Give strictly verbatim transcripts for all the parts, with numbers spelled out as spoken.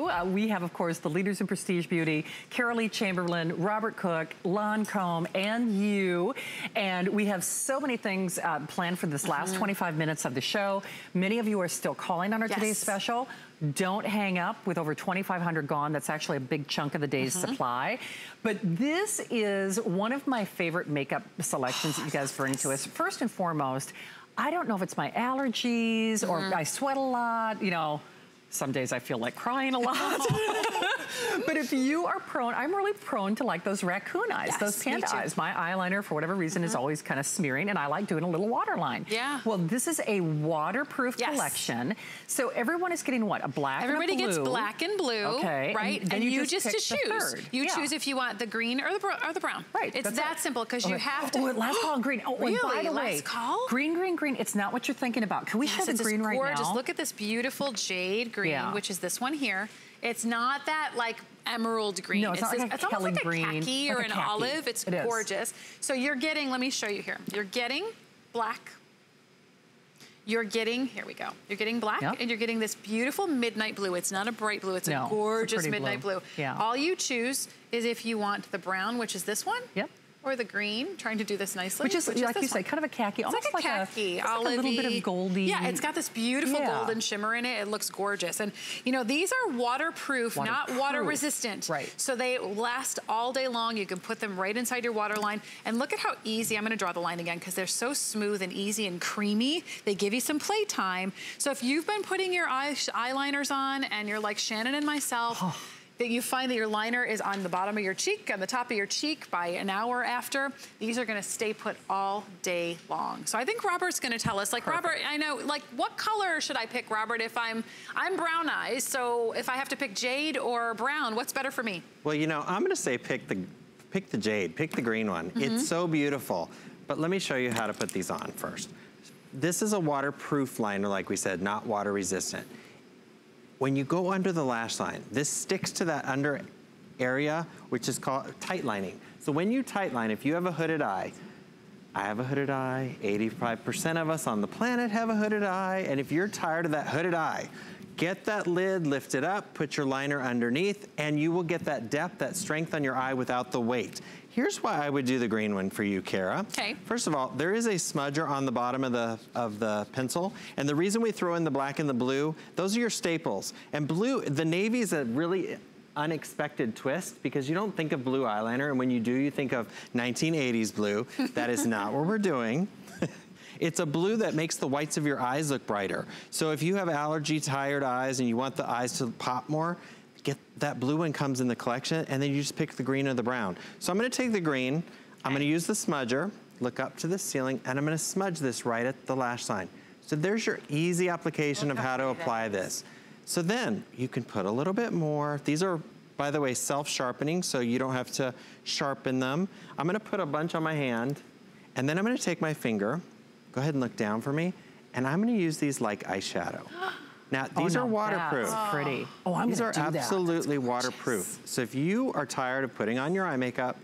Uh, we have, of course, the leaders in prestige beauty, Carolee Chamberlain, Robert Cook, Lancôme, and you. And we have so many things uh, planned for this last mm-hmm. twenty-five minutes of the show. Many of you are still calling on our yes. today's special. Don't hang up. With over twenty-five hundred gone, that's actually a big chunk of the day's mm-hmm. supply. But this is one of my favorite makeup selections that you guys bring to us. First and foremost, I don't know if it's my allergies mm-hmm. or I sweat a lot, you know. Some days I feel like crying a lot. But if you are prone, I'm really prone to like those raccoon eyes, yes, those panda eyes. My eyeliner, for whatever reason, mm-hmm. is always kind of smearing, and I like doing a little waterline. Yeah. Well, this is a waterproof yes. collection. So everyone is getting what? A black Everybody and a blue. Everybody gets black and blue, okay. right? And, and you, you just, just to choose. You yeah. choose if you want the green or the, or the brown. Right. It's that right. simple, because okay. you have to. Oh, oh last call on green. Oh, really? By the way, last call? Green, green, green. It's not what you're thinking about. Can we yes, show the green right gorgeous. now? Just look at this beautiful jade green, yeah. which is this one here. It's not that like emerald green. No, it's, it's, not like a it's almost like a green, khaki or like an khaki. olive. It's it gorgeous. Is. So you're getting, let me show you here. You're getting black. You're getting, here we go. You're getting black yep. and you're getting this beautiful midnight blue. It's not a bright blue. It's no, a gorgeous it's a midnight blue. blue. Yeah. All you choose is if you want the brown, which is this one. Yep. Or the green, trying to do this nicely. Which is, which like is you say, one. kind of a khaki. It's almost like a khaki, like a, like a little bit of goldy. Yeah, it's got this beautiful yeah. golden shimmer in it. It looks gorgeous. And, you know, these are waterproof, waterproof. not water resistant. Right. So they last all day long. You can put them right inside your water line. And look at how easy, I'm going to draw the line again, because they're so smooth and easy and creamy. They give you some playtime. So if you've been putting your eye, eyeliners on and you're like Shannon and myself, oh. that you find that your liner is on the bottom of your cheek, on the top of your cheek by an hour after, these are gonna stay put all day long. So I think Robert's gonna tell us, like Perfect. Robert, I know, like what color should I pick, Robert, if I'm, I'm brown eyes, so if I have to pick jade or brown, what's better for me? Well, you know, I'm gonna say pick the, pick the jade, pick the green one. Mm-hmm. It's so beautiful. But let me show you how to put these on first. This is a waterproof liner, like we said, not water resistant. When you go under the lash line, this sticks to that under area, which is called tight lining. So when you tight line, if you have a hooded eye, I have a hooded eye, eighty-five percent of us on the planet have a hooded eye, and if you're tired of that hooded eye, get that lid lifted up, put your liner underneath, and you will get that depth, that strength on your eye without the weight. Here's why I would do the green one for you, Cara. Okay. First of all, there is a smudger on the bottom of the of the pencil, and the reason we throw in the black and the blue, those are your staples. And blue, the navy is a really unexpected twist, because you don't think of blue eyeliner, and when you do, you think of nineteen eighties blue. That is not what we're doing. It's a blue that makes the whites of your eyes look brighter. So if you have allergy, tired eyes, and you want the eyes to pop more, get that blue one comes in the collection, and then you just pick the green or the brown. So I'm gonna take the green, I'm gonna use the smudger, look up to the ceiling, and I'm gonna smudge this right at the lash line. So there's your easy application of how to apply this. So then you can put a little bit more. These are, by the way, self-sharpening, so you don't have to sharpen them. I'm gonna put a bunch on my hand, and then I'm gonna take my finger, go ahead and look down for me, and I'm gonna use these like eyeshadow. Now, these oh, no, are waterproof. That's pretty. Oh, I'm these gonna do that. These are absolutely waterproof. So if you are tired of putting on your eye makeup,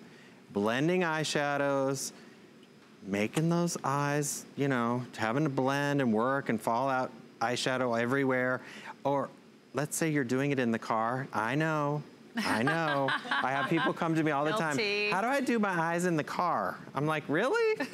blending eyeshadows, making those eyes, you know, having to blend and work and fall out eyeshadow everywhere, or let's say you're doing it in the car, I know. I know. I have people come to me all the Guilty. time. How do I do my eyes in the car? I'm like, really?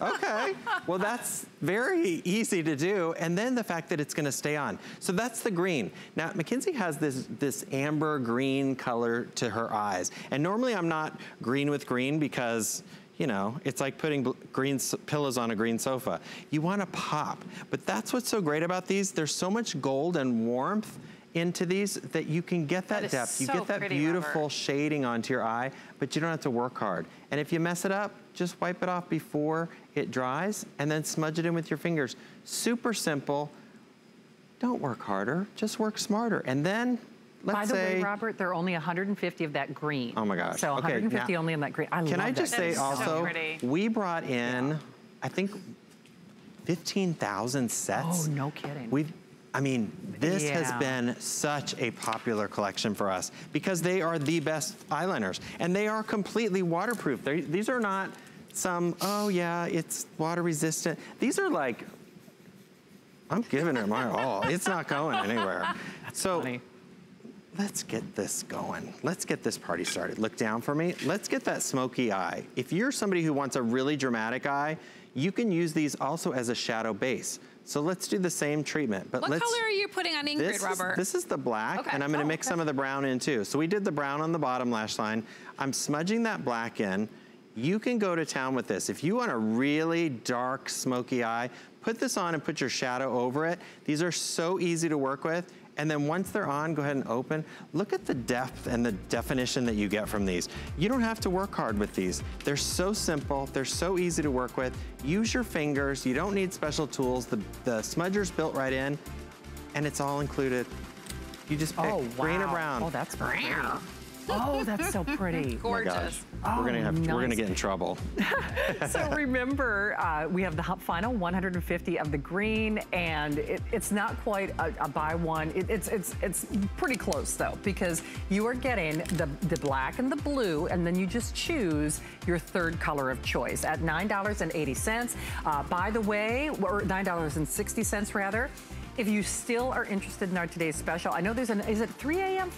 Okay. Well, that's very easy to do. And then the fact that it's going to stay on. So that's the green. Now, McKinsey has this, this amber green color to her eyes. And normally I'm not green with green because, you know, it's like putting green pillows on a green sofa. You want to pop. But that's what's so great about these. There's so much gold and warmth into these that you can get that, that depth. So you get that pretty, beautiful Robert. shading onto your eye, but you don't have to work hard. And if you mess it up, just wipe it off before it dries and then smudge it in with your fingers. Super simple. Don't work harder, just work smarter. And then, let's By the say, way, Robert, there are only one hundred fifty of that green. Oh my gosh. So one hundred fifty okay, now, only in that green. I love that. Can I just that say also, so we brought in, yeah. I think, fifteen thousand sets. Oh, no kidding. We've I mean, this yeah. has been such a popular collection for us because they are the best eyeliners and they are completely waterproof. They're, these are not some, oh yeah, it's water resistant. These are like, I'm giving it my all. It's not going anywhere. That's so funny. let's get this going. Let's get this party started. Look down for me. Let's get that smoky eye. If you're somebody who wants a really dramatic eye, you can use these also as a shadow base. So let's do the same treatment. But what let's, color are you putting on Ingrid, this Robert? Is, this is the black, okay. and I'm gonna oh, mix okay. some of the brown in too. So we did the brown on the bottom lash line. I'm smudging that black in. You can go to town with this. If you want a really dark, smoky eye, put this on and put your shadow over it. These are so easy to work with. And then once they're on, go ahead and open. Look at the depth and the definition that you get from these. You don't have to work hard with these. They're so simple, they're so easy to work with. Use your fingers, you don't need special tools. The, the smudger's built right in, and it's all included. You just pick oh, wow. green or brown. Oh, that's pretty. Oh, that's so pretty. Gorgeous. Oh, we're gonna have nice. We're gonna get in trouble. So remember, uh, we have the final one hundred fifty of the green, and it, it's not quite a, a buy one. It, it's it's it's pretty close though, because you are getting the the black and the blue, and then you just choose your third color of choice at nine dollars and eighty cents. Uh, by the way, or nine dollars and sixty cents rather. If you still are interested in our today's special, I know there's an, is it three A M